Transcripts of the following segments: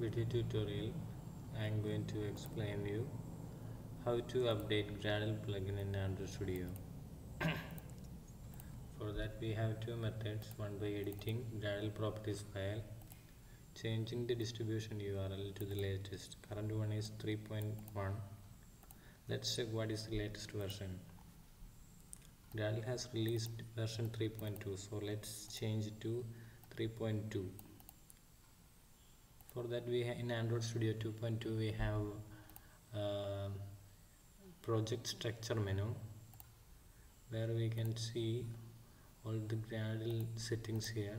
video tutorial I am going to explain you how to update Gradle plugin in Android Studio. For that we have two methods, one by editing Gradle properties file, changing the distribution URL to the latest. Current one is 3.1. Let's check what is the latest version. Gradle has released version 3.2, so let's change it to 3.2. For that we in Android Studio 2.2 we have project structure menu where we can see all the Gradle settings here,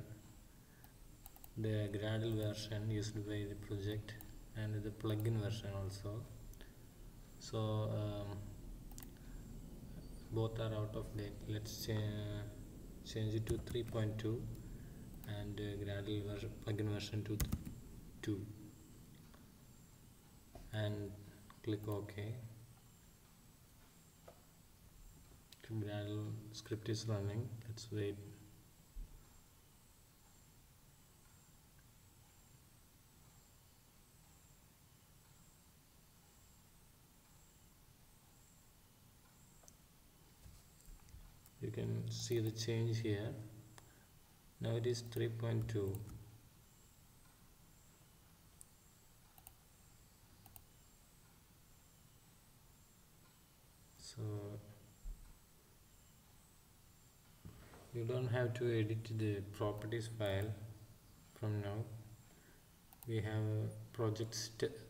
the Gradle version used by the project and the plugin version also. So both are out of date. Let's change it to 3.2 and Gradle version, plugin version to 2, and click OK. Gradle script is running. Let's wait. You can see the change here. Now it is 3.2. So you don't have to edit the properties file from now. We have a project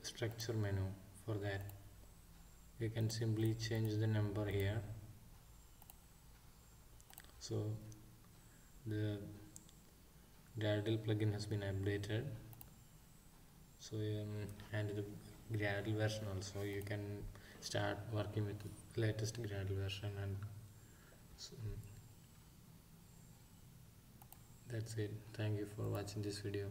structure menu. For that we can simply change the number here. So the Gradle plugin has been updated, so and the Gradle version also. You can start working with the latest Gradle version, and so that's it. Thank you for watching this video.